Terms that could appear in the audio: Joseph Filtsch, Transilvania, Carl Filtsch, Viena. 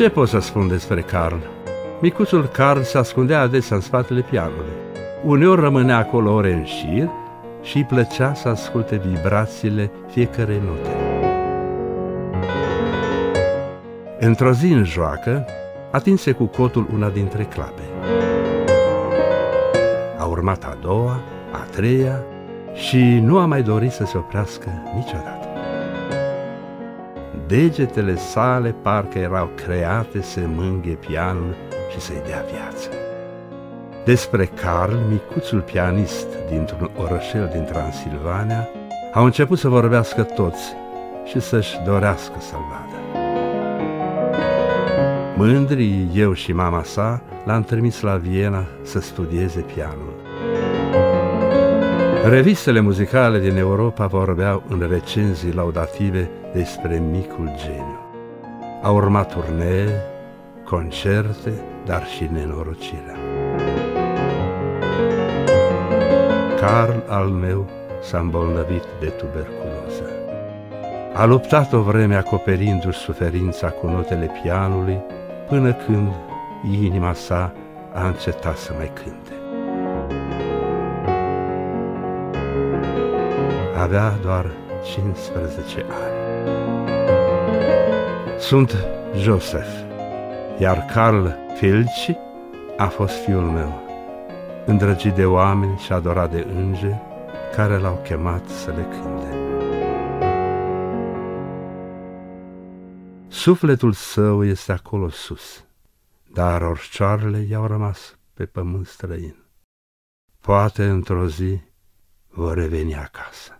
Început să spun despre Carl. Micuțul Carl se ascundea adesea în spatele pianului. Uneori rămânea acolo ore în șir și îi plăcea să asculte vibrațiile fiecărei note. Într-o zi în joacă, atinse cu cotul una dintre clape. A urmat a doua, a treia și nu a mai dorit să se oprească niciodată. Degetele sale parcă erau create să mânghe pianul și să-i dea viață. Despre Carl, micuțul pianist dintr-un orășel din Transilvania, au început să vorbească toți și să-și dorească să-l vadă. Mândrii, eu și mama sa, l-am trimis la Viena să studieze pianul. Revistele muzicale din Europa vorbeau în recenzii laudative despre micul geniu. Au urmat turnee, concerte, dar și nenorocirea. Carl al meu s-a îmbolnăvit de tuberculoză. A luptat o vreme acoperindu-și suferința cu notele pianului, până când inima sa a încetat să mai cânte. Avea doar 15 ani. Sunt Joseph, iar Carl Filtsch a fost fiul meu, îndrăgit de oameni și adorat de îngeri care l-au chemat să le cânte. Sufletul său este acolo sus, dar orșoarele i-au rămas pe pământ străin. Poate într-o zi vor reveni acasă.